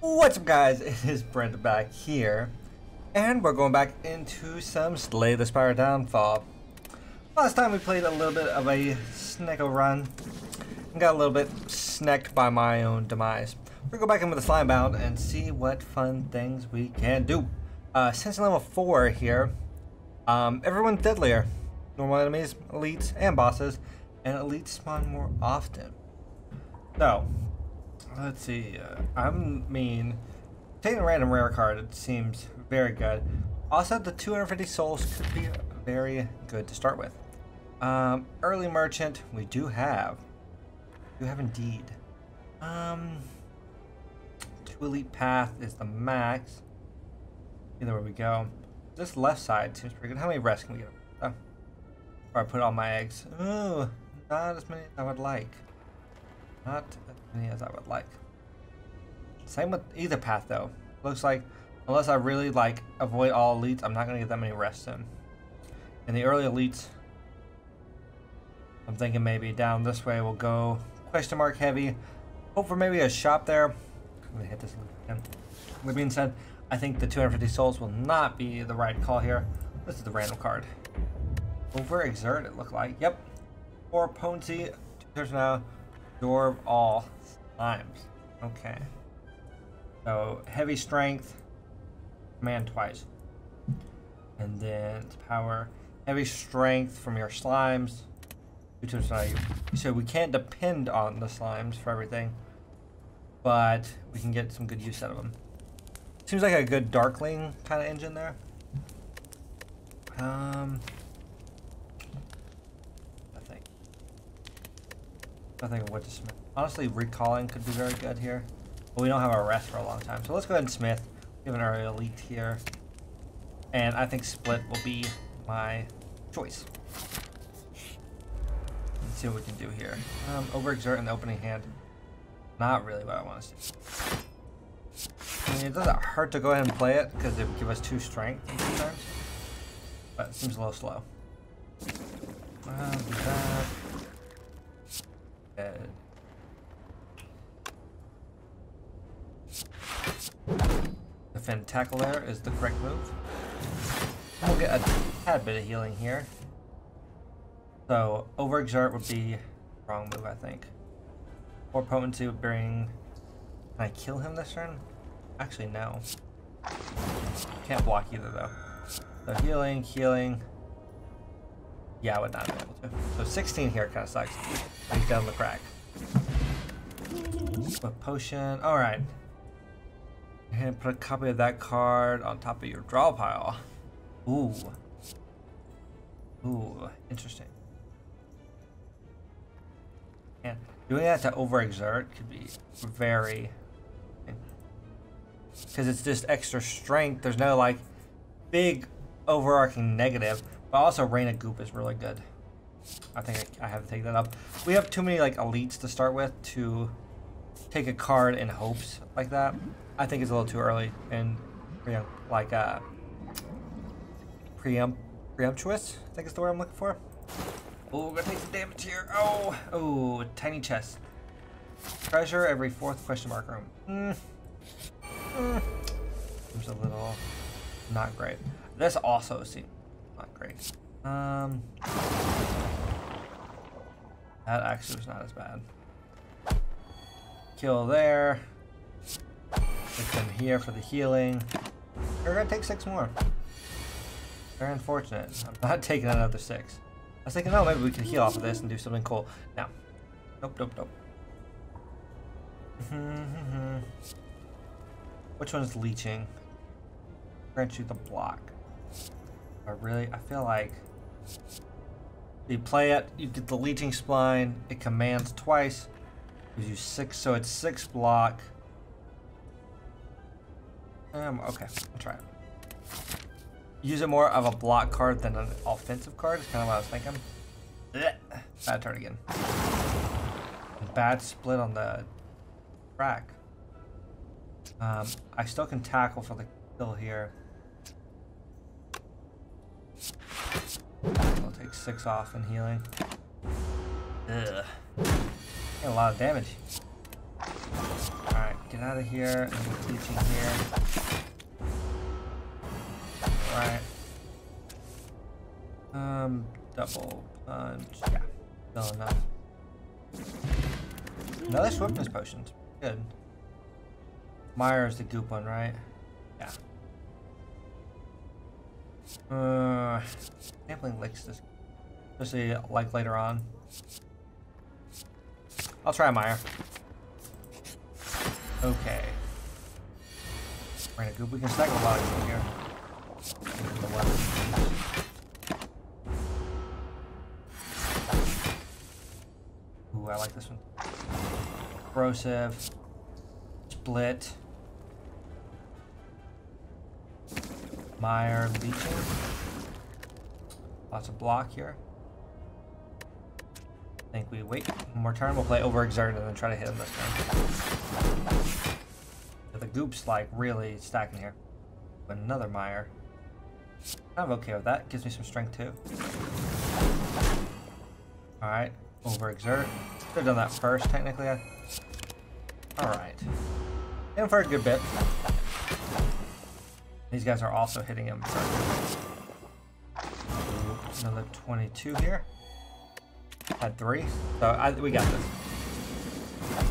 What's up guys, it is Brent back here, and we're going back into some Slay the Spire Downfall. Last time we played a little bit of a Snecko run, and got a little bit snecked by my own demise. We're going to go back in with the slime bound and see what fun things we can do. Since level 4 here, everyone's deadlier. Normal enemies, elites, and bosses, and elites spawn more often. So, let's see, taking a random rare card, it seems very good. Also, the 250 souls could be very good to start with. Early merchant, we do have. You have indeed. 2 elite path is the max. Either way we go. This left side seems pretty good. How many rests can we get? Oh, where I put all my eggs. Ooh, not as many as I would like. Not as many as I would like. Same with either path though. Looks like, unless I really like avoid all elites, I'm not gonna get that many rests in. And the early elites, I'm thinking maybe down this way we'll go question mark heavy. Hope for maybe a shop there. I'm gonna hit this again. With that being said, I think the 250 souls will not be the right call here. This is the random card. Overexert, it looked like. Yep. Or potency, 2 turns now. Absorb all slimes. Okay. So heavy strength, command twice, and then it's power. Heavy strength from your slimes. 2 turns now. So we can't depend on the slimes for everything, but we can get some good use out of them. Seems like a good Darkling kind of engine there. I think of what to smith. Honestly, recalling could be very good here, but we don't have our rest for a long time. So let's go ahead and smith. We have an early elite here, and I think split will be my choice. Let's see what we can do here. Overexert in the opening hand. Not really what I want to see. I mean, it doesn't hurt to go ahead and play it because it would give us 2 strength sometimes, but it seems a little slow. Defend tackle there is the correct move. We'll get a tad bit of healing here. So overexert would be the wrong move, I think. Or potency would bring. Can I kill him this turn? Actually, no. Can't block either, though. So healing. Yeah, I would not be able to. So 16 here kind of sucks. He's down the crack. A potion. All right. And put a copy of that card on top of your draw pile. Ooh, interesting. And doing that to overexert could be very, because it's just extra strength. There's no like big overarching negative. But also, Rain of Goop is really good. I think I have to take that up. We have too many like elites to start with to take a card in hopes like that. I think it's a little too early and preemptuous. I think is the word I'm looking for. Oh, we're gonna take some damage here. Oh, tiny chest. Treasure every 4th question mark room. Seems a little not great. This also seems. Not great. That actually was not as bad. Kill there. Put them here for the healing. We're gonna take 6 more. Very unfortunate. I'm not taking another 6. I was thinking, oh, maybe we could heal off of this and do something cool. No. Nope. Which one's leeching? Grant you the block. I feel like you play it, you get the leeching spline, it commands twice, gives you 6, so it's 6 block. Okay, I'll try it. Use it more of a block card than an offensive card, is kind of what I was thinking. Blech. Bad turn again. Bad split on the crack. I still can tackle for the kill here. I'll take 6 off in healing. Ugh. Getting a lot of damage. Alright. Get out of here. I'm teaching here. Alright. Double punch. Yeah. Well enough. Another swiftness potion. Good. Mire is the goop one, right? Yeah. Sampling licks this. Especially like later on. I'll try Mire. Okay. We're gonna goop. We can stack a lot in here. The weapon. Ooh, I like this one. Corrosive. Split. Mire leeching. Lots of block here. I think we wait one more turn. We'll play overexerted and then try to hit him this time. The goop's like really stacking here. But another Mire. I'm okay with that. Gives me some strength too. Alright. Overexert. Should have done that first, technically. Alright. And for a good bit. These guys are also hitting him. Another 22 here. Had 3. So we got this.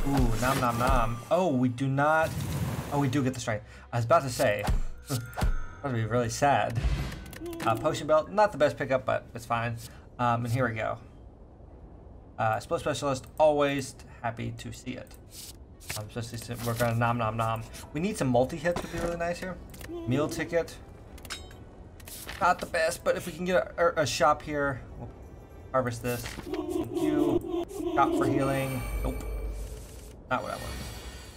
Ooh, nom nom nom. Oh, we do not. Oh, we do get the strength. I was about to say. That's going to be really sad. Potion belt. Not the best pickup, but it's fine. And here we go. Split specialist. Always happy to see it. Especially since we're going to nom nom nom. We need some multi-hits would be really nice here. Meal ticket. Not the best, but if we can get a shop here, we'll harvest this. Thank you. Shop for healing. Nope. Not what I want.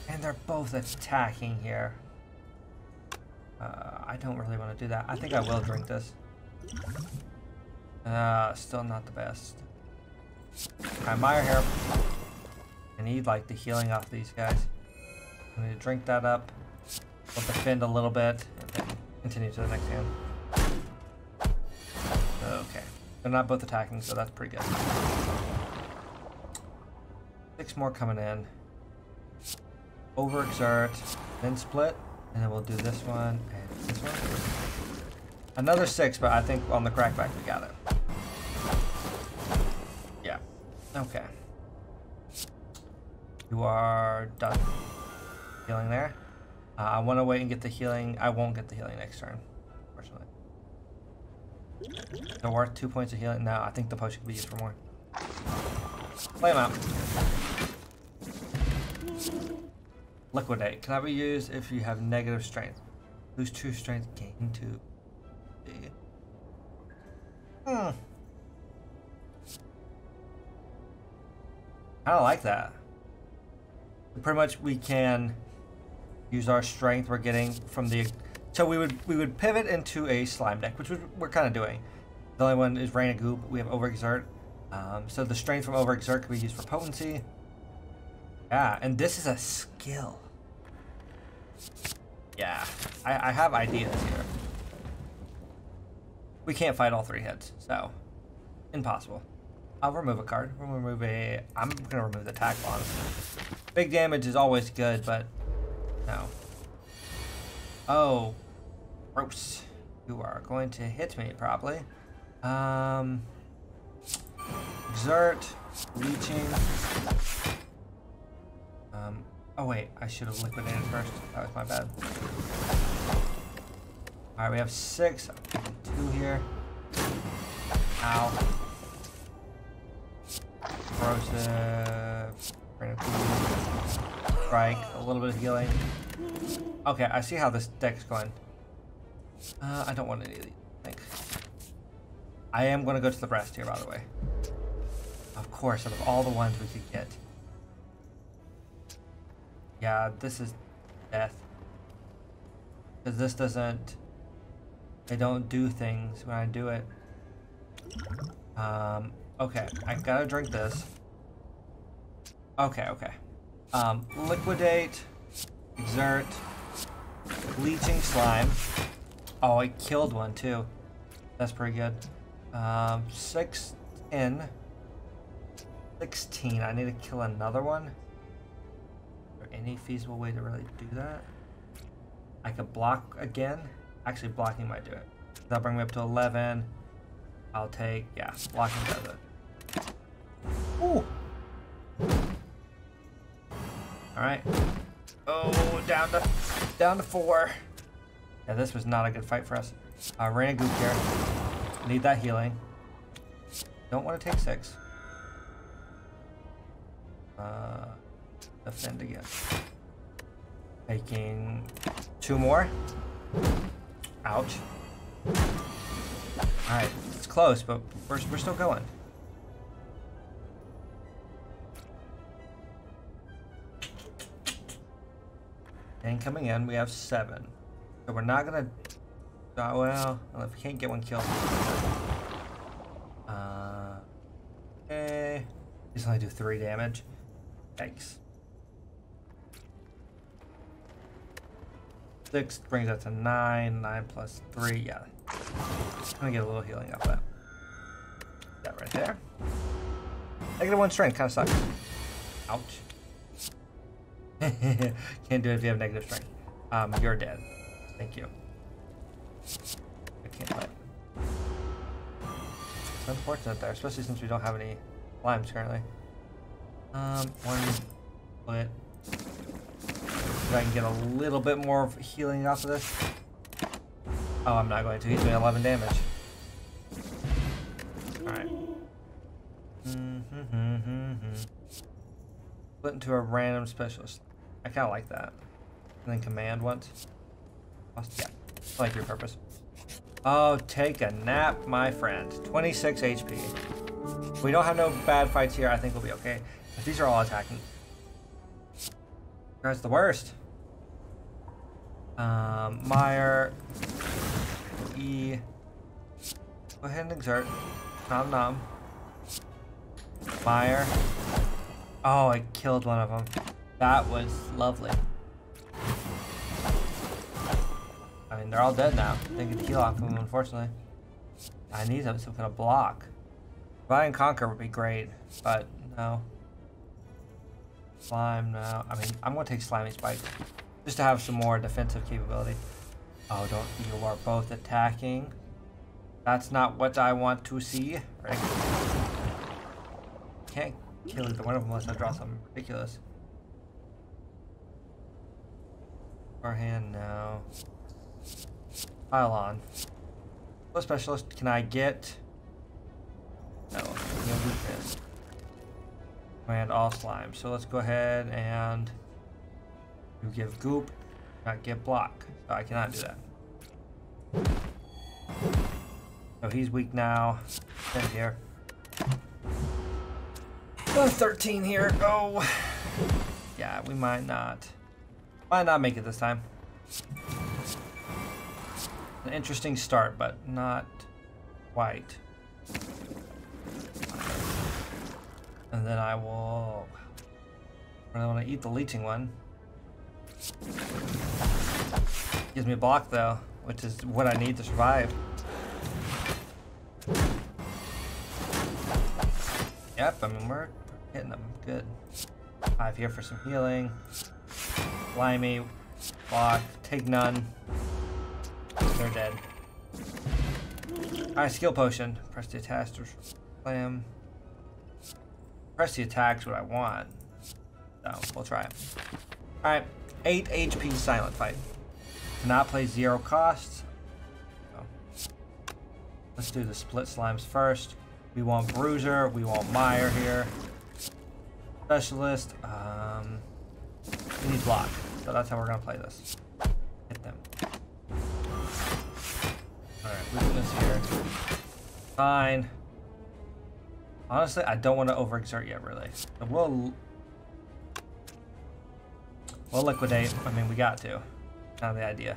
And they're both attacking here. I don't really want to do that. I think I will drink this. Still not the best. Alright, Mire here. I need like the healing off these guys. I need to drink that up. We'll defend a little bit and then continue to the next hand. Okay. They're not both attacking, so that's pretty good. 6 more coming in. Overexert, then split, and then we'll do this one and this one. Another 6, but I think on the crackback we got it. Yeah. Okay. You are done. Healing there. I want to wait and get the healing. I won't get the healing next turn, unfortunately. They're worth 2 points of healing. No, I think the potion could be used for more. Play him out. Liquidate. Cannot be used if you have negative strength. Lose 2 strength, gain 2. Hmm. I don't like that. Pretty much we can use our strength we're getting from the... So we would pivot into a slime deck, which we're kind of doing. The only one is Rain of Goop. We have Overexert. So the strength from Overexert can be used for potency. Yeah, and this is a skill. Yeah, I have ideas here. We can't fight all 3 hits, so impossible. I'll remove a card. We'll remove a... I'm going to remove the attack bomb. Big damage is always good, but no. Oh, gross. You are going to hit me, probably. Exert, leeching. Oh wait, I should have liquidated first. That was my bad. All right, we have 6, 2 here. Ow. Corrosive. Strike, a little bit of healing. Okay, I see how this deck's going. I don't want any of these, I think. I am going to go to the rest here, by the way. Of course, out of all the ones we could get. Yeah, this is death. Because this doesn't... They don't do things when I do it. Okay, I gotta drink this. Okay, okay. Liquidate. Exert. Leeching slime. Oh, I killed one too. That's pretty good. 6 in. 16. I need to kill another one. any feasible way to really do that. I could block again. Actually, blocking might do it. That'll bring me up to 11. I'll take, yeah, blocking does it. Ooh! Alright. Oh, down to 4. Yeah, this was not a good fight for us. Rain of Goop here. Need that healing. Don't want to take 6. Defend again. Taking 2 more. Ouch. Alright, it's close, but we're still going. And coming in, we have 7. So we're not gonna... well, if we can't get one kill. Okay. Just only do 3 damage. Yikes. 6 brings that to 9. 9 plus 3, yeah. I'm gonna get a little healing off that. That right there. -1 strength, kinda sucks. Ouch. Can't do it if you have negative strength. You're dead. Thank you. I can't fight. It's unfortunate there, especially since we don't have any limes currently. 1 split. If I can get a little bit more of healing off of this. Oh, I'm not going to. He's doing 11 damage. Alright. Split into a random specialist. I kind of like that. And then command once. Yeah, I like your purpose. Oh, take a nap, my friend. 26 HP. If we don't have no bad fights here, I think we'll be okay. But these are all attacking. That's the worst. Meyer. E. Go ahead and exert. Nom nom. Meyer. Oh, I killed one of them. That was lovely. I mean, they're all dead now. They could heal off of them, unfortunately. I need some kind of block. Divide and Conquer would be great, but no. Slime, no. I mean, I'm going to take Slimy Spike just to have some more defensive capability. Oh, don't. You are both attacking. That's not what I want to see. Right. Can't kill either one of them unless I draw something ridiculous. Forehand, no. Pylon. What specialist can I get? No. Command all slime. So let's go ahead and you give goop, not get block. So I cannot do that. So he's weak now. And here. 13 here. Oh. Yeah, we might not. Might not make it this time. An interesting start, but not quite. And then I will... I really want to eat the leeching one. Gives me a block, though, which is what I need to survive. Yep, I mean, we're hitting them. Good. 5 here for some healing. Slimy. Block. Take none. They're dead. Alright, skill potion. Press the attacks to slam. Press the attacks what I want. So, we'll try it. Alright, 8 HP silent fight. Cannot play 0 costs. So, let's do the split slimes first. We want Bruiser. We want Meyer here. Specialist. We need block. So that's how we're going to play this. Hit them. Alright, weakness here. Fine. Honestly, I don't want to overexert yet, really. So we'll liquidate. I mean, we got to. Kind of the idea.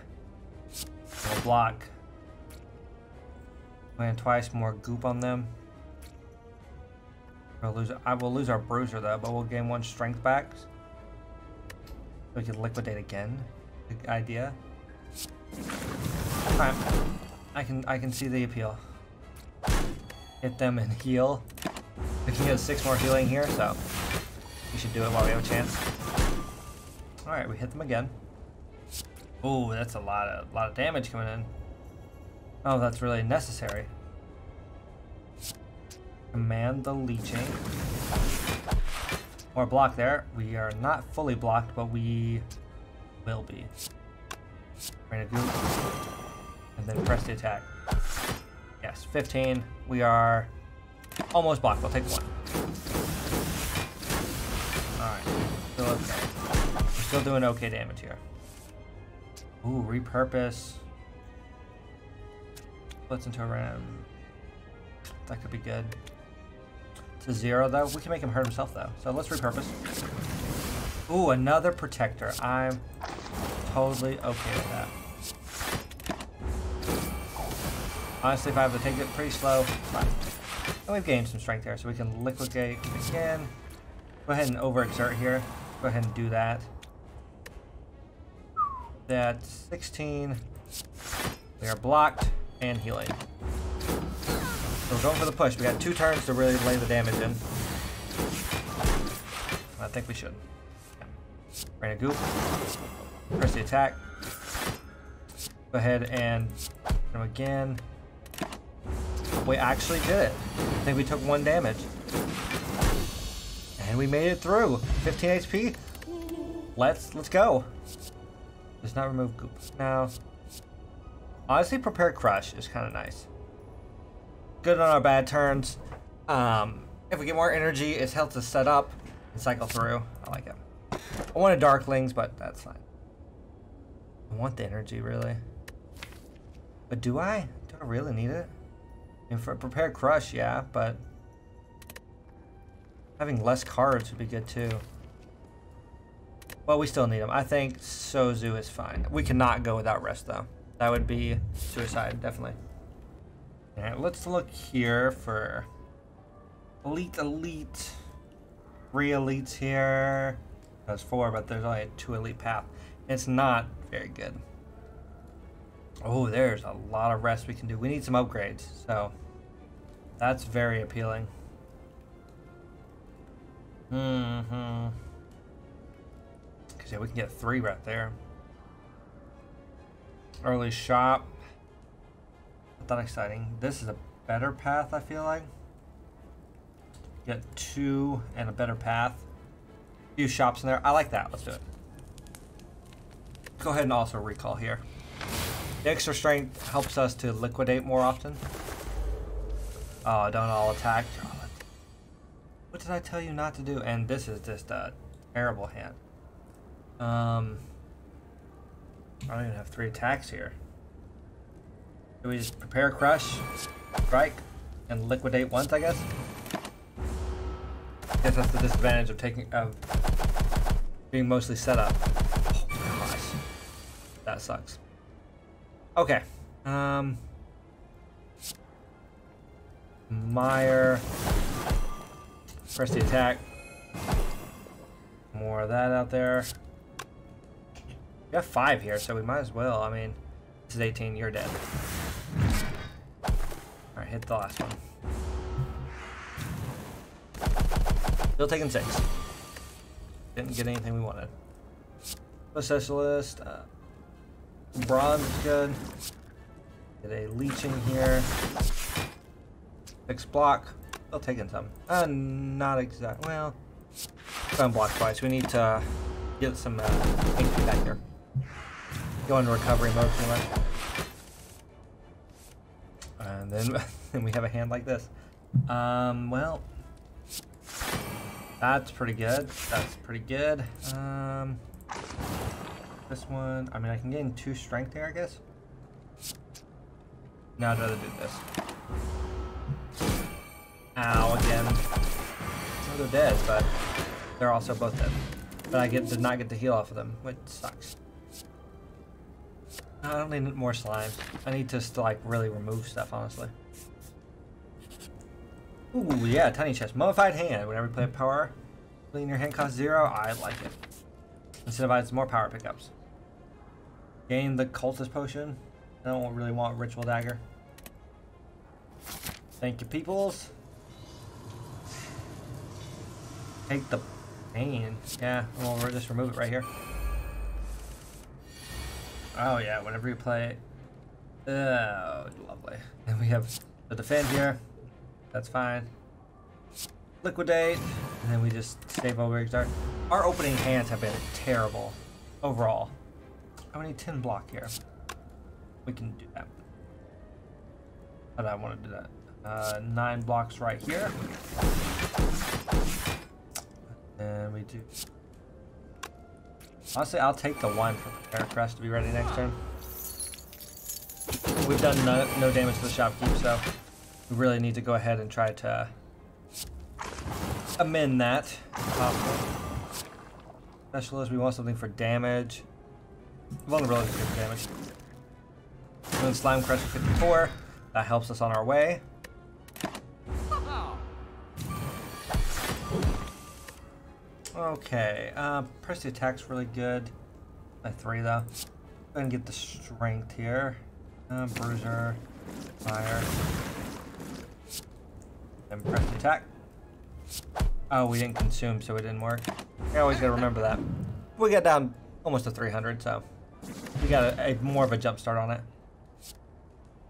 We'll block. Land twice, more goop on them. We'll lose. I will lose our bruiser though, but we'll gain 1 strength back. So we can liquidate again. Good idea. Alright, I can see the appeal. Hit them and heal. We can get 6 more healing here, so we should do it while we have a chance. Alright, we hit them again. Oh, that's a lot of damage coming in. Oh, that's really necessary. Command the leeching. More block there. We are not fully blocked, but we will be. We're gonna do, and then press the attack. Yes, 15. We are almost blocked. We'll take one. Alright, still okay. We're still doing okay damage here. Ooh, repurpose. Splits into a ram. That could be good. It's a 0 though. We can make him hurt himself though. So let's repurpose. Ooh, another protector. I'm totally okay with that. Honestly, if I have to take it pretty slow, fine. And we've gained some strength there, so we can liquidate again. Go ahead and overexert here. Go ahead and do that. That's 16. We are blocked and healing. So we're going for the push. We got 2 turns to really lay the damage in. I think we should. Yeah. We're gonna goop. Press the attack. Go ahead and hit him again. We actually did it. I think we took 1 damage. And we made it through. 15 HP. Let's go. Does not remove goop. Now, honestly, prepare crush is kind of nice. Good on our bad turns. If we get more energy, it's helped us set up and cycle through. I like it. I wanted darklings, but that's fine. I want the energy really, but do I? Do I really need it? And for prepare crush, yeah, but having less cards would be good too. Well, we still need them. I think Sozu is fine. We cannot go without rest though. That would be suicide, definitely. All right, let's look here for elite. 3 elites here. That's 4, but there's only a 2 elite path. It's not very good. Oh, there's a lot of rest we can do. We need some upgrades, so that's very appealing. Because yeah, we can get 3 right there. Early shop. Not that exciting. This is a better path, I feel like. Get 2 and a better path. A few shops in there. I like that. Let's do it. Go ahead and also recall here. The extra strength helps us to liquidate more often. Oh, don't all attack. What did I tell you not to do? And this is just a terrible hand. I don't even have 3 attacks here. Do we just prepare crush, strike, and liquidate once, I guess? I guess that's the disadvantage of being mostly set up. Oh my gosh. That sucks. Okay. Mire. Press the attack. More of that out there. We have 5 here, so we might as well. I mean, this is 18, you're dead. Alright, hit the last one. Still taking 6. Didn't get anything we wanted. Specialist. Bronze is good. Get a leeching here. 6 block. Still taking some. Not exact. Well, some block twice. We need to get some HP back here. Go into recovery mode pretty much. And then we have a hand like this. Well, that's pretty good. That's pretty good. This one, I mean, I can gain 2 strength here, I guess. No, I'd rather do this. Ow, again. So they're dead, but they're also both dead. But I did not get to heal off of them, which sucks. I don't need more slime. I need to like really remove stuff, honestly. Ooh, yeah, tiny chest. Mummified hand. Whenever you play a power, clean your hand costs 0. I like it. Incentivize more power pickups. Gain the cultist potion. I don't really want ritual dagger. Thank you, peoples. Take the pain. Yeah, well, we'll just remove it right here. Oh yeah, whenever you play. Oh, lovely. And we have the defend here. That's fine. Liquidate, and then we just save over restart. Our opening hands have been terrible overall. I need 10 block here. We can do that. But I want to do that. 9 blocks right here. And we do. Honestly, I'll take the one for prepare for us to be ready next turn. We've done no damage to the shopkeep, so we really need to go ahead and try to amend that. Specialist, we want something for damage. Vulnerability for damage. And then Slime Crusher 54. That helps us on our way. Okay, press the attack's really good. By 3 though. Go ahead and get the strength here. Bruiser, fire, and press the attack. Oh, we didn't consume, so it didn't work. I always gotta remember that. We got down almost to 300, so we got a more of a jump start on it.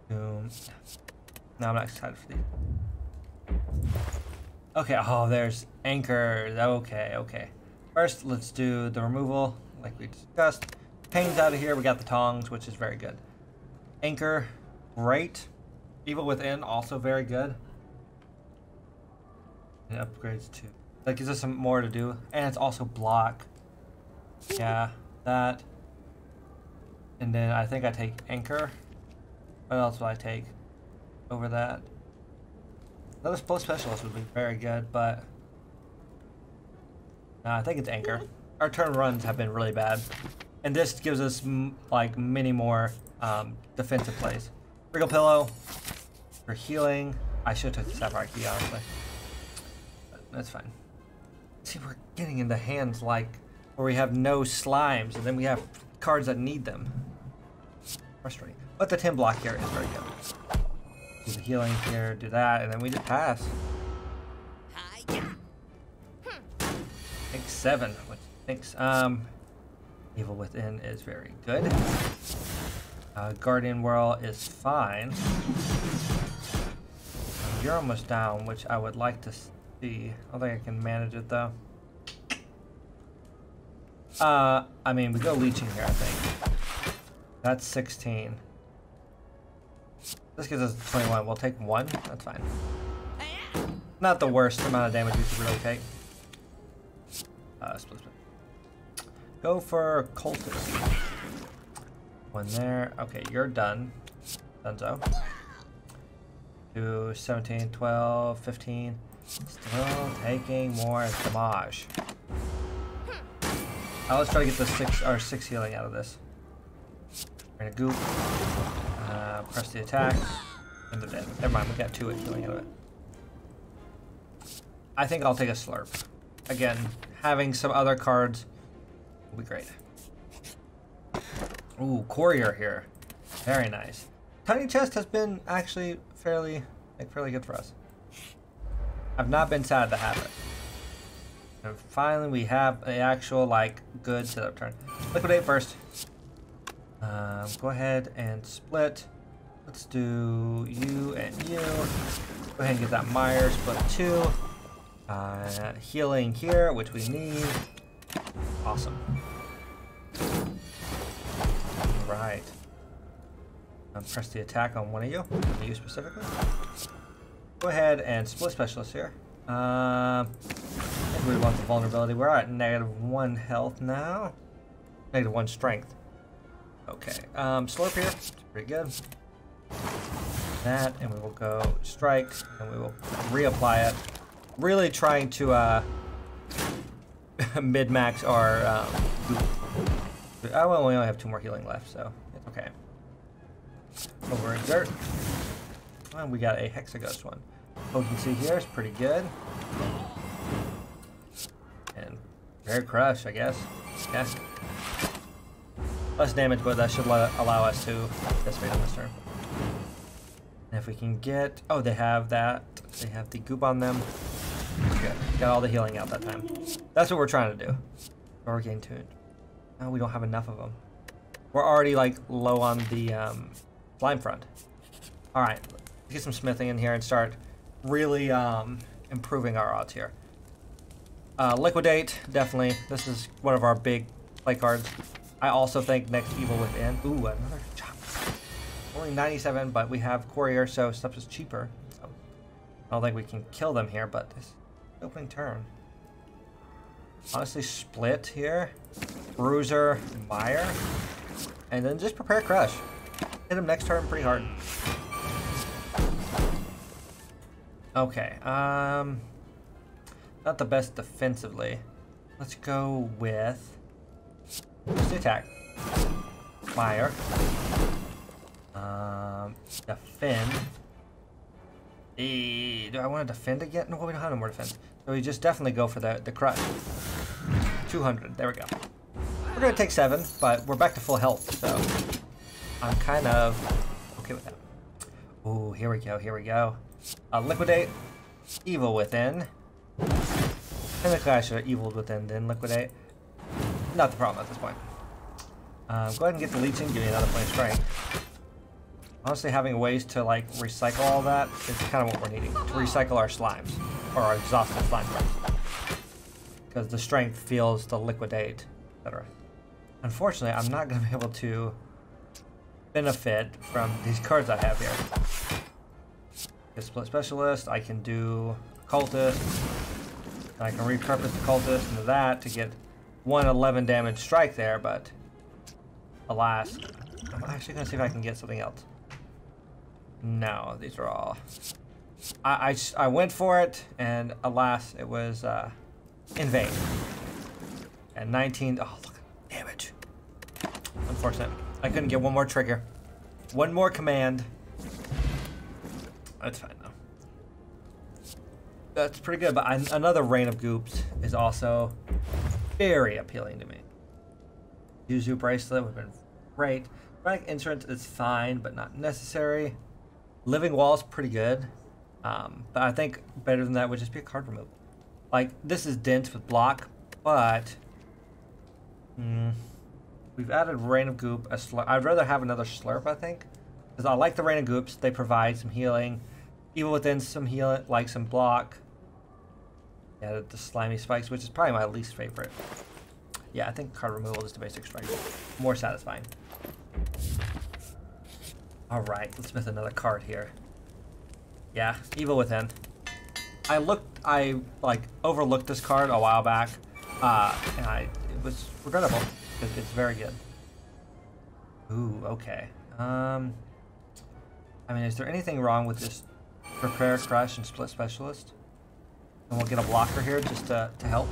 Boom. No, I'm not excited for these. Okay, oh, there's anchors. Okay, okay. First, let's do the removal, like we discussed. Pain's out of here. We got the tongs, which is very good. Anchor, great. Evil Within, also very good. And upgrades too. That gives us some more to do. And it's also block. Yeah, that. And then I think I take anchor. What else would I take over that? Another blow specialist would be very good, but I think it's anchor. Our turn runs have been really bad, and this gives us like many more defensive plays. Wriggle Pillow for healing. I should have took the Sapphire Key, honestly. But that's fine. See, we're getting into hands like where we have no slimes, and then we have cards that need them. Frustrating. But the 10 block here is very good. Do the healing here, do that, and then we just pass. Take 7, which thinks Evil Within is very good. Guardian Whirl is fine. You're almost down, which I would like to see. I don't think I can manage it though. I mean, we go leeching here, I think. That's 16. This gives us 21. We'll take 1. That's fine. Not the worst amount of damage we could really take. Split. Go for cultist. 1 there. Okay, you're done. Dunzo. Do 17, 12, 15. Still taking more damage. Now let's try to get the 6 healing out of this. We're gonna goop. Press the attack. And the damage. Never mind, we got 2 healing out of it. I think I'll take a slurp. Again, having some other cards will be great. Ooh, courier here. Very nice. Tiny chest has been actually fairly good for us. I've not been sad to have it. And finally we have an actual like good setup turn. Liquidate first. Go ahead and split. Let's do you and you. Go ahead and get that Mire, split 2. Healing here, which we need. Awesome. Right. Press the attack on one of you. You specifically. Go ahead and split specialist here. We want the vulnerability. We're at -1 health now. -1 strength. Okay. Slurp here. Pretty good. That, and we will go strike, and we will reapply it. Really trying to mid-max our. Oh, well, we only have 2 more healing left, so it's okay. Overexert. And we got a Hexaghost one. Potency here is pretty good. And very crush, I guess. Yeah. Less damage, but that should allow us to participate on this turn. And if we can get... Oh, they have that. They have the goop on them. Good. Got all the healing out that time. That's what we're trying to do. Or gain tuned. We don't have enough of them. We're already like low on the slime front. All right, let's get some smithing in here and start really improving our odds here. Liquidate, definitely. This is one of our big play cards. I also think Next Evil Within. Ooh, another chop. Only 97, but we have Courier, so stuff is cheaper. So I don't think we can kill them here, but this opening turn. Honestly, Split here. Bruiser, Mire. And then just prepare Crush. Hit him next turn pretty hard. Okay, not the best defensively. Let's go with just attack. Fire. Defend. Do I want to defend again? No, we don't have no more defense. So we just definitely go for the crush. 200. There we go. We're gonna take 7, but we're back to full health, so I'm kind of okay with that. Ooh, here we go. Here we go. Liquidate. Evil Within. Technically, I should have eviled within, then liquidate. Not the problem at this point. Go ahead and get the leeching, give me another point of strength. Honestly, having ways to like recycle all that is kind of what we're needing to recycle our slimes or our exhausted slime cards, because the strength feels the liquidate, etc. Unfortunately, I'm not going to be able to benefit from these cards I have here. Get Split Specialist. I can do Cultist. I can repurpose the cultist into that to get 1 11 damage strike there, but alas, I'm actually gonna see if I can get something else. No, these are all. I went for it, and alas, it was in vain. And 19. Oh, look, damage. Unfortunate. I couldn't get one more trigger, one more command. That's fine. That's pretty good, but another Rain of Goops is also very appealing to me. Yuzu Bracelet would have been great. Rank Insurance is fine, but not necessary. Living Wall is pretty good, but I think better than that would just be a card removal. Like, this is dense with block, but we've added Rain of Goop. A slurp. I'd rather have another Slurp, I think, because I like the Rain of Goops. They provide some healing. Evil Within some heal, like some block. Yeah, the slimy spikes, which is probably my least favorite. Yeah, I think card removal is the basic strike. More satisfying. Alright, let's smith another card here. Yeah, Evil Within. I overlooked this card a while back. And it was regrettable. It's very good. Ooh, okay. I mean, is there anything wrong with this? Prepare, Crush, and Split Specialist. And we'll get a blocker here just to help.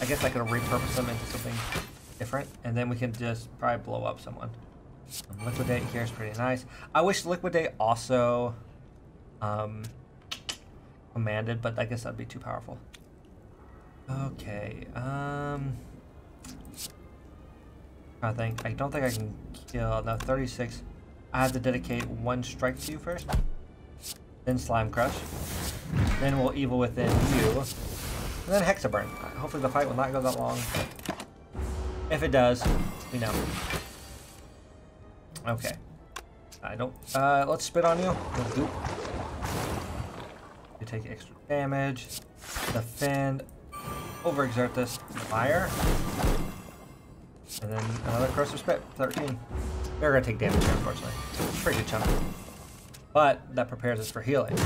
I guess I could repurpose them into something different. And then we can just probably blow up someone. Liquidate here is pretty nice. I wish Liquidate also commanded, but I guess that'd be too powerful. Okay. I think I don't think I can kill. No, 36. I have to dedicate 1 strike to you first, then Slime Crush, then we'll Evil Within you, and then Hexaburn. Hopefully the fight will not go that long, but if it does, we know. Okay. I don't... let's spit on you. Goop. You take extra damage. Defend. Overexert this. Fire. And then another Corrosive Spit. 13. They're going to take damage here, unfortunately. Pretty good chunk. But that prepares us for healing.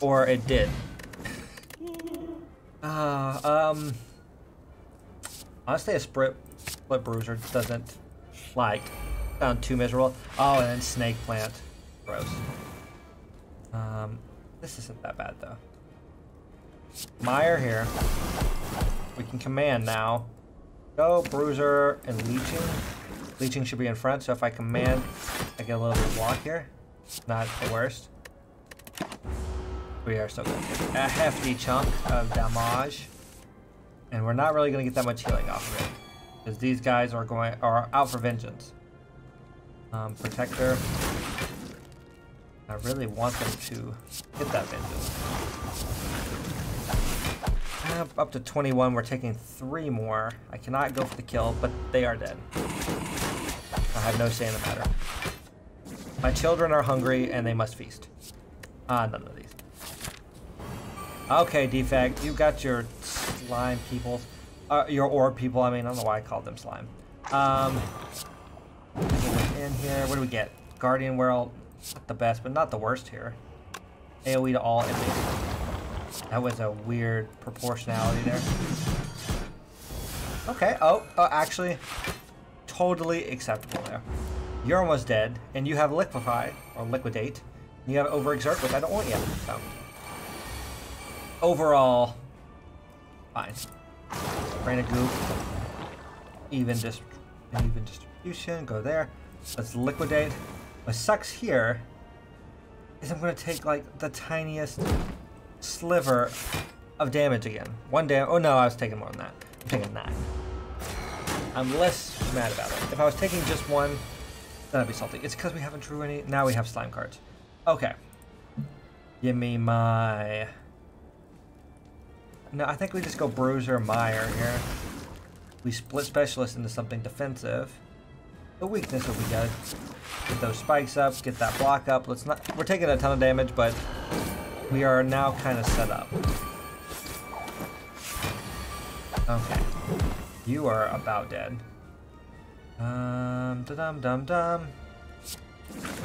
Or it did. Honestly, a split bruiser doesn't, like, sound too miserable. Oh, and then snake plant. Gross. This isn't that bad, though. Mire here. We can command now. Go, bruiser, and leeching. Leeching should be in front, so if I command, I get a little bit of block here. Not the worst. We are still going to get a hefty chunk of damage. And we're not really going to get that much healing off of it, because these guys are out for vengeance. Protector. I really want them to hit that vengeance. have up to 21. We're taking 3 more. I cannot go for the kill, but they are dead. I have no say in the matter. My children are hungry, and they must feast. None of these. Okay, D-Fag, you've got your slime people. Your orb people, I mean, I don't know why I called them slime. In here, what do we get? Guardian World, not the best, but not the worst here. AoE to all enemies. That was a weird proportionality there. Okay, oh, actually, totally acceptable there. You're almost dead, and you have Liquefy, or Liquidate. You have Overexert, which I don't want yet. So, overall, fine. Brain of Goop. Even distribution, go there. Let's liquidate. What sucks here is I'm gonna take like the tiniest sliver of damage again. One damage. Oh no, I was taking more than that. I'm taking 9. I'm less mad about it. If I was taking just 1, that'd be salty. It's because we haven't drew any. Now we have slime cards. Okay. Give me my. No, I think we just go Bruiser Meyer here. We split Specialist into something defensive. The weakness will be good. Get those spikes up, get that block up. Let's not. We're taking a ton of damage, but we are now kind of set up. Okay. You are about dead. Da-dum-dum-dum.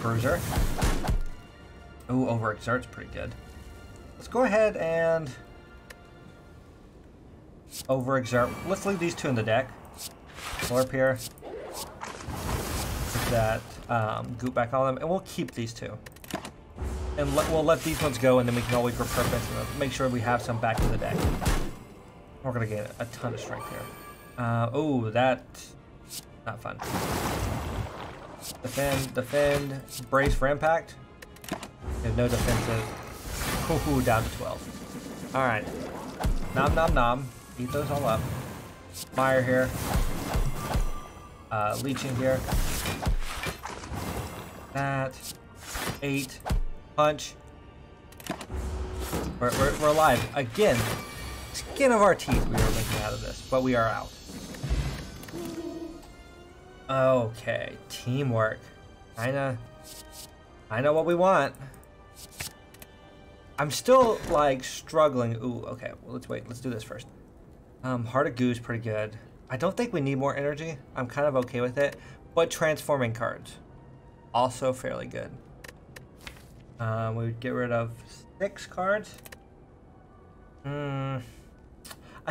Bruiser. Ooh, Overexert's pretty good. Let's go ahead and Overexert. Let's leave these two in the deck. Slurp here. Put that goop back on them, and we'll keep these two. And we'll let these ones go, and then we can always repurpose and make sure we have some back in the deck. We're gonna get a ton of strength here. Oh, that's not fun. Defend, brace for impact. There's no defensive. Ooh, down to 12. All right. Nom nom nom. Eat those all up. Fire here. Leeching here. That. 8. Punch. We're alive. Again. Skin of our teeth we are making out of this. But we are out. Okay. Teamwork. I know what we want. I'm still, like, struggling. Ooh, okay. Well, let's wait. Let's do this first. Heart of Goo's pretty good. I don't think we need more energy. I'm kind of okay with it. But transforming cards. Also fairly good. We would get rid of 6 cards. I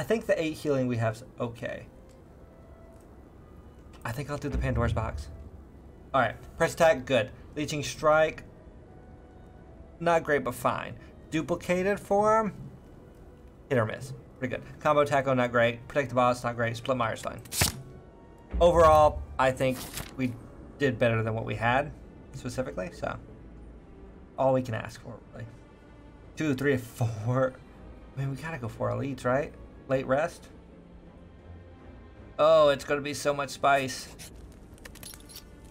think the 8 healing we have is okay. I think I'll do the Pandora's Box. Alright. Press attack, good. Leeching Strike. Not great, but fine. Duplicated form. Hit or miss. Pretty good. Combo tackle, not great. Protect the boss, not great. Split Myers, fine. Overall, I think we did better than what we had specifically. So, all we can ask for, really. 2, 3, 4. I mean, we gotta go for elites, right? Late rest. Oh, it's gonna be so much spice.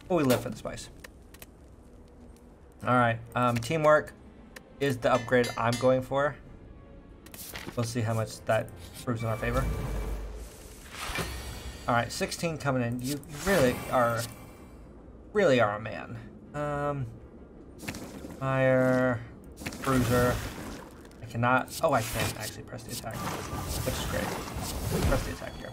But we live for the spice. All right, teamwork is the upgrade I'm going for. We'll see how much that proves in our favor. All right, 16 coming in. You really are a man. Fire, bruiser. I cannot. Oh, I can actually press the attack, which is great. Press the attack here.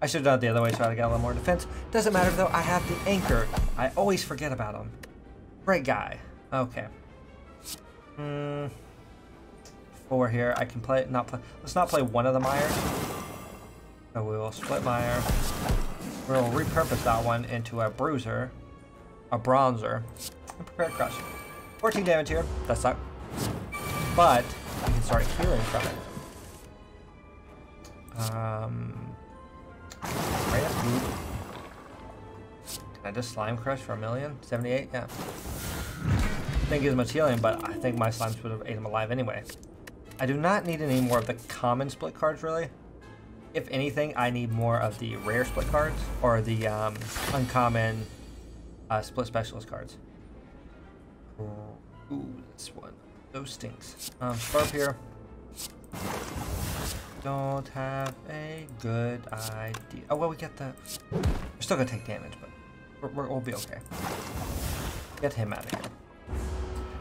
I should have done it the other way, so I got a little more defense. Doesn't matter though. I have the anchor. I always forget about him. Great guy. Okay. 4 here. I can play. Not play. Let's not play one of the Myers. So we will split Meyer. We'll repurpose that one into a bruiser, a bronzer, and prepare crush. 14 damage here. That sucks. But we can start healing from it. Right up. Can I just slime crush for a million? 78. Yeah. I think he was much healing, but I think my slimes would have ate him alive anyway. I do not need any more of the common split cards, really. If anything, I need more of the rare split cards or the uncommon split specialist cards. Ooh, this one. Those stinks. Slurp here. don't have a good idea. Oh, well, we got the... We're still going to take damage, but we'll be okay. Get him out of here.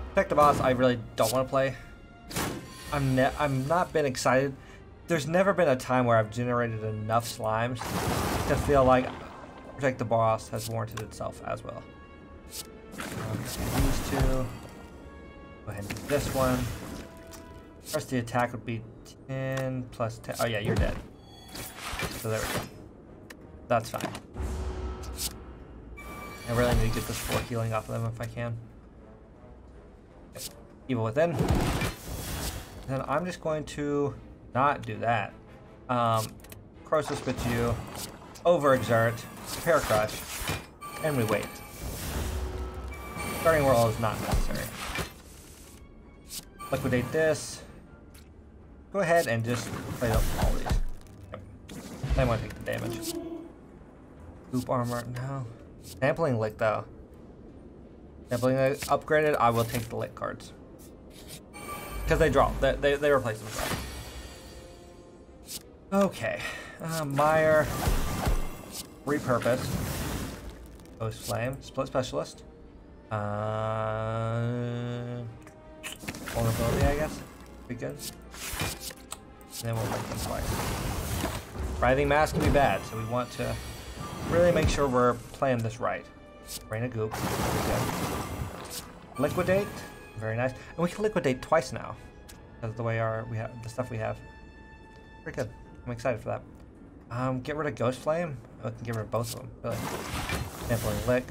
Protect the boss, I really don't want to play. I'm not been excited. There's never been a time where I've generated enough slimes to feel like Protect the Boss has warranted itself as well. These two. Go ahead and do this one. First, the attack would be 10 plus 10. Oh, yeah, you're dead. So there we go. That's fine. I really need to get this 4 healing off of them if I can. Okay. Evil Within. Then I'm just going to not do that. Croesus with you. Overexert, Repair Crush, and we wait. Starting Whirl is not necessary. Liquidate this. Go ahead and just play up all these. Yep. I want to take the damage. Loop Armor, no. Sampling Lick though. Sampling Lick upgraded, I will take the Lick cards. Because they draw, they replace themselves. Okay, Mire. Repurpose. Ghost Flame. Split Specialist. Vulnerability, I guess. Be good. And then we'll make them twice. Writhing Mask can be bad, so we want to really make sure we're playing this right. Rain of Goop. Liquidate. Very nice. And we can liquidate twice now. That's the way we have the stuff we have. Pretty good. I'm excited for that. Get rid of Ghost Flame. I can get rid of both of them. Really. Sampling Lick.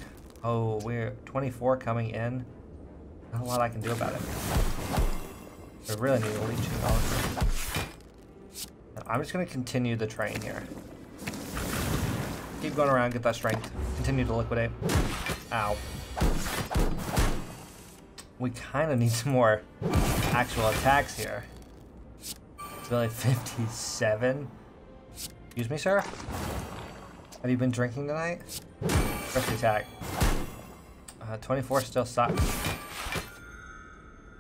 Oh, we're 24 coming in. Not a lot I can do about it. I really need a leeching all. I'm just gonna continue the train here. Keep going around, get that strength. Continue to liquidate. Ow. We kind of need some more actual attacks here. It's really 57. Excuse me, sir? Have you been drinking tonight? First attack. 24 still sucks.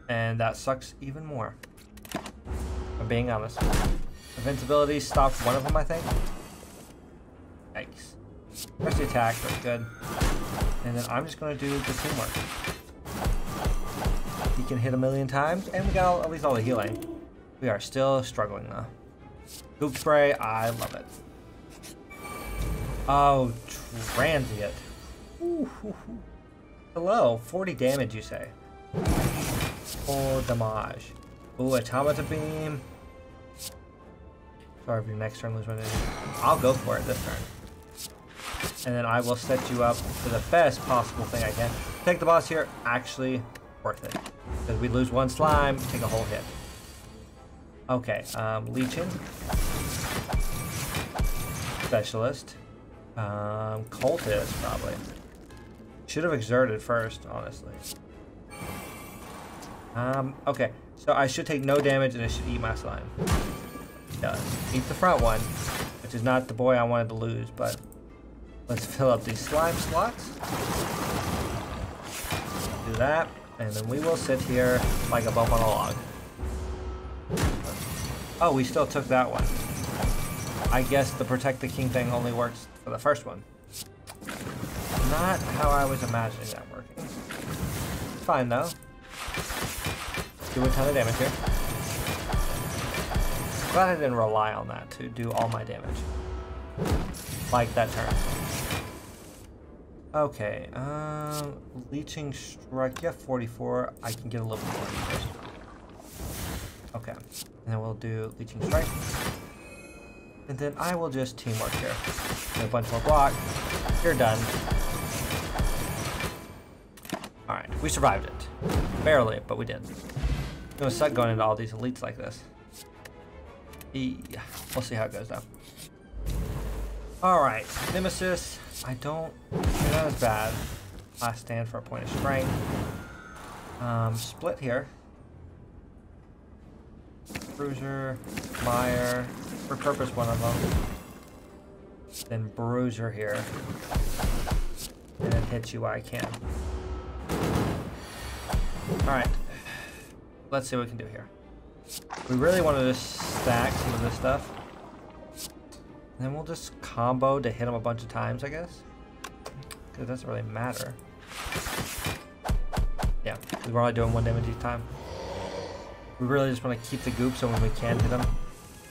And that sucks even more. I'm being honest. Invincibility stopped one of them, I think. Yikes. First attack, that's good. And then I'm just gonna do the teamwork. You can hit a million times, and we got all, at least all the healing. We are still struggling though. Goop Spray, I love it. Oh, transient. Ooh, hoo, hoo. Hello, 40 damage you say. 4 damage. Ooh, Automata Beam. Sorry if your next turn lose one. I'll go for it this turn. And then I will set you up for the best possible thing I can. Take the boss here, actually worth it. Because we lose one slime, take a whole hit. Okay, Legion. Specialist. Cultist, probably. Should have exerted first, honestly. Okay, so I should take no damage and I should eat my slime. It does. Eat the front one, which is not the boy I wanted to lose, but let's fill up these slime slots. Do that, and then we will sit here like a bump on a log. Oh, we still took that one. I guess the Protect the King thing only works for the first one. Not how I was imagining that working. It's fine though. Let's do a ton of damage here. Glad I didn't rely on that to do all my damage. Like that turn. Okay, Leeching Strike, yeah, 44. I can get a little bit more of this. Okay, and then we'll do Leeching Strike. And then I will just teamwork here. Do a bunch more block. You're done. Alright, we survived it. Barely, but we did. It's gonna suck going into all these elites like this. Yeah, we'll see how it goes though. Alright, Nemesis. You're not as bad. Last stand for a point of strength. Split here. Bruiser, Mire, repurpose one of them. Then Bruiser here. And then hit you while I can. Alright. Let's see what we can do here. We really want to just stack some of this stuff. And then we'll just combo to hit him a bunch of times, I guess. Because it doesn't really matter. Yeah, we're only doing one damage each time. We really just want to keep the goop so when we can hit him,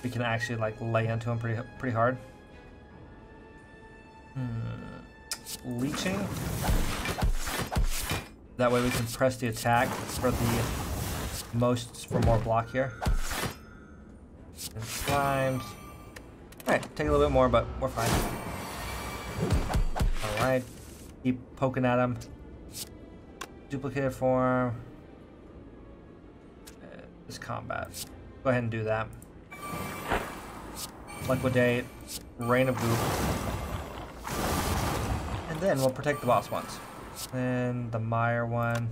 we can actually like lay into him pretty hard. Leeching. That way we can press the attack for the most, for more block here. And slimes. Alright, take a little bit more, but we're fine. Alright, keep poking at him. Duplicated form. This combat. Go ahead and do that. Liquidate. Rain of goop. And then we'll protect the boss once. And the Mire one.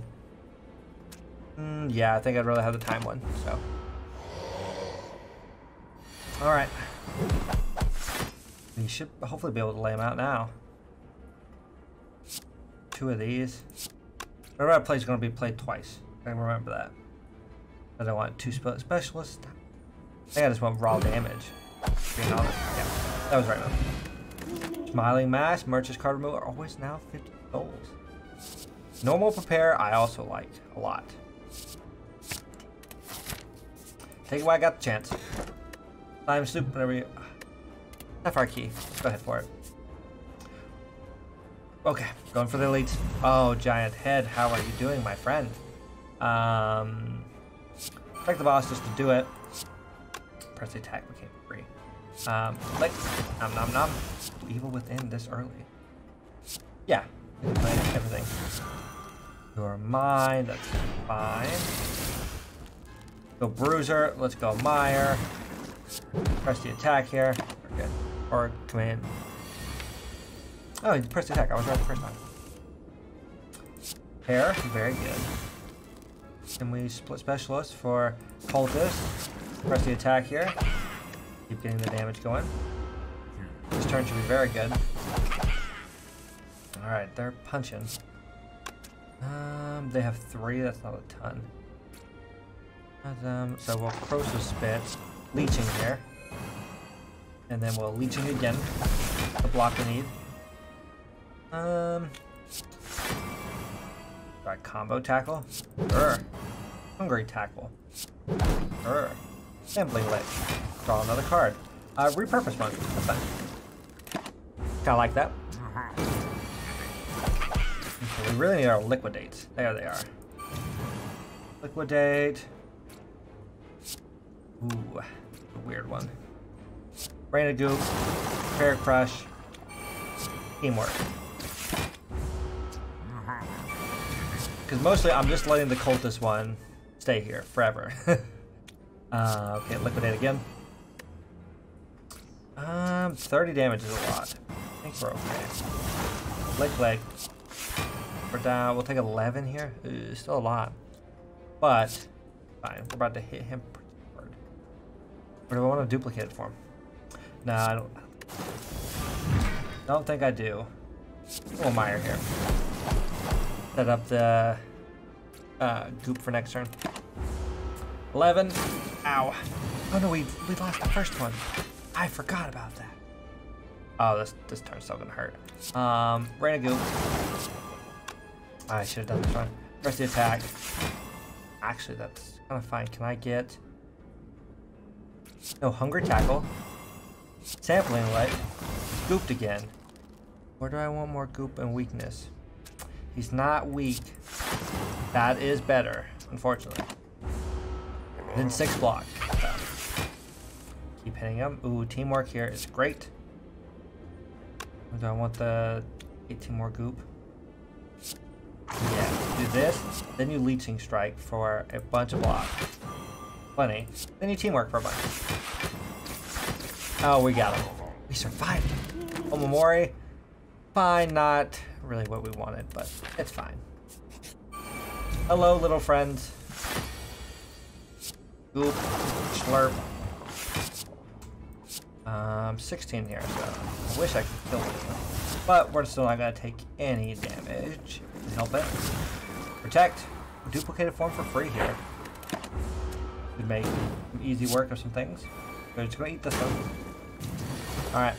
Yeah, I think I'd rather have the time one, so. Alright. You should hopefully be able to lay them out now. Two of these. Whatever I play is going to be played twice. I can remember that. I don't want two specialists. I think I just want raw damage. Being honest. Yeah, that was right now. Smiling Mask, Merch's Card Remover, always now 50 gold. Normal Prepare, I also liked a lot. Take it while I got the chance. Slime Soup, whenever you... FR key. Go ahead for it. Okay, going for the elites. Oh, giant head. How are you doing, my friend? Protect the boss just to do it. Press the attack became free. Click. Nom nom nom. Evil Within this early. Yeah. Everything. You're mine. That's fine. Go Bruiser. Let's go Mire. Press the attack here. We're good. Or command. Oh, you pressed the attack. I was right the first time. Hair, very good. And we split specialist for cultist. Press the attack here. Keep getting the damage going. This turn should be very good. All right, they're punching. They have three. That's not a ton. So we'll Corrosive Spit, leeching here, and then we'll leeching again to block the need. Try combo tackle. Hungry tackle. Sampling lick. Draw another card. Repurpose one. That's fine. Kinda like that. Okay, we really need our liquidates. There they are. Liquidate. Ooh, a weird one. Rain of Goop. Fair Crush. Teamwork. Because mostly I'm just letting the cultist one stay here forever. Okay, liquidate again. 30 damage is a lot. I think we're okay. Lick leg. We're down. We'll take 11 here. Ooh, still a lot, but fine. We're about to hit him pretty hard. Or do I want to duplicate it for him? No, I don't. Don't think I do. Little Mire here. Set up the goop for next turn. 11. Ow. Oh no, we lost the first one. I forgot about that. Oh, this turn's still gonna hurt. Rain of goop. I should have done this one. Press the attack. Actually, that's kind of fine. Can I get... No, Hungry Tackle. Sampling Light. Gooped again. Where do I want more goop and weakness? He's not weak. That is better, unfortunately. And then 6 block. So. Keep hitting him. Ooh, teamwork here is great. Do I want the 18 more goop? Yeah, do this, then you Leeching Strike for a bunch of blocks. Funny. Then you teamwork for a bunch. Oh, we got him. We survived. Omamori. Fine, not really what we wanted, but it's fine. Hello, little friends. Goop. Slurp. 16 here, so I wish I could kill this one. But we're still not going to take any damage. Help it. Protect. Duplicated form for free here. Good make some easy work of some things. We're just gonna eat this one. Alright.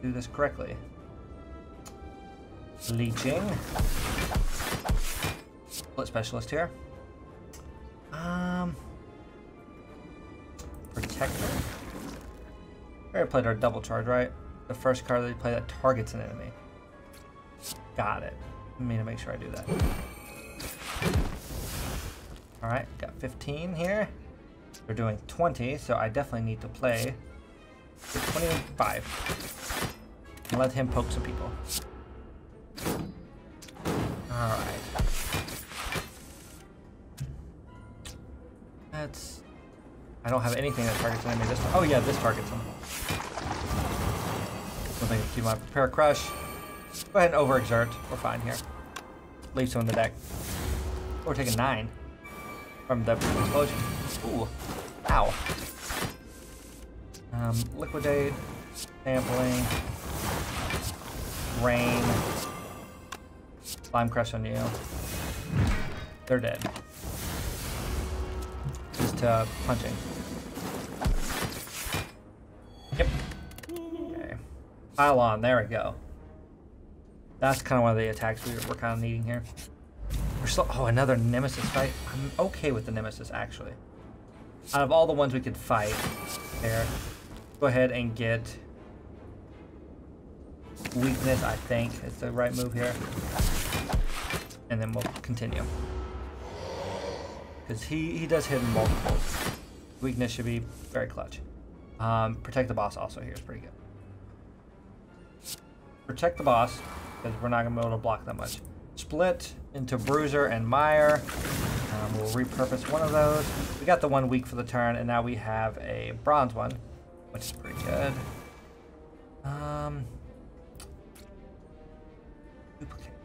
Do this correctly. Leeching. Split specialist here. Protector. We already played our double charge, right? The first card that you play that targets an enemy. Got it. I mean to make sure I do that. Alright, got 15 here. We're doing 20, so I definitely need to play 25. And let him poke some people. Alright. That's... I don't have anything that targets an enemy this time. Oh yeah, this targets him. Something to keep my prepare crush. Go ahead and overexert. We're fine here. Leave some in the deck. Oh, we're taking 9 from the explosion. Ooh. Ow. Liquidate. Sampling. Rain. Slime crush on you. They're dead. Just punching. Yep. Okay. Pile on. There we go. That's kind of one of the attacks we're kind of needing here. We're still, oh, another Nemesis fight. I'm okay with the Nemesis, actually. Out of all the ones we could fight there, go ahead and get weakness, I think, is the right move here. And then we'll continue. Because he does hit multiples. Weakness should be very clutch. Protect the boss also here is pretty good. Protect the boss. Because we're not going to be able to block that much. Split into Bruiser and Mire. We'll repurpose one of those. We got the one weak for the turn, and now we have a bronze one, which is pretty good.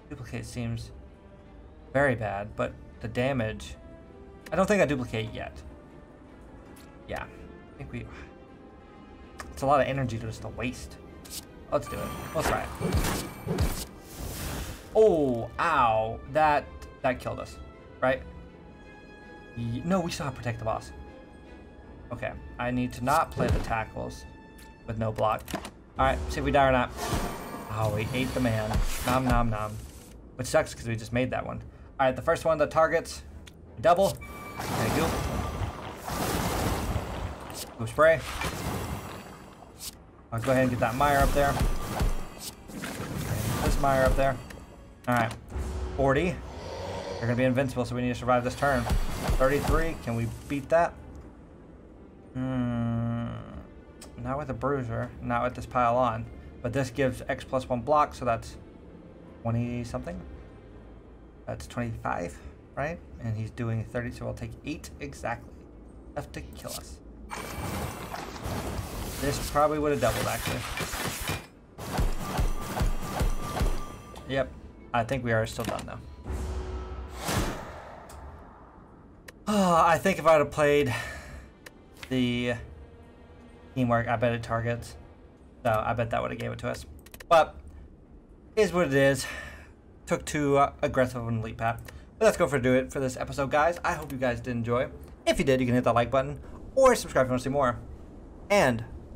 Duplicate seems very bad, but the damage... I don't think I duplicate yet. Yeah. I think we... It's a lot of energy just to waste. Let's do it. Let's try it. Oh, ow. That killed us, right? No, we still have to protect the boss. Okay, I need to not play the tackles with no block. All right, see if we die or not. Oh, we ate the man. Nom, nom, nom. Which sucks because we just made that one. All right, the first one that targets, double. There you go. Goop spray. I'll go ahead and get that Mire up there. This Mire up there. Alright. 40. They're going to be invincible, so we need to survive this turn. 33. Can we beat that? Not with a Bruiser. Not with this pile on. But this gives X plus 1 block, so that's 20-something. That's 25, right? And he's doing 30, so we'll take 8 exactly. Enough to kill us. This probably would have doubled, actually. Yep. I think we are still done, though. Oh, I think if I would have played the teamwork, I bet it targets. So I bet that would have gave it to us. But, is what it is. Took too aggressive of an elite path. But that's going to do it for this episode, guys. I hope you guys did enjoy. If you did, you can hit that like button or subscribe if you want to see more. And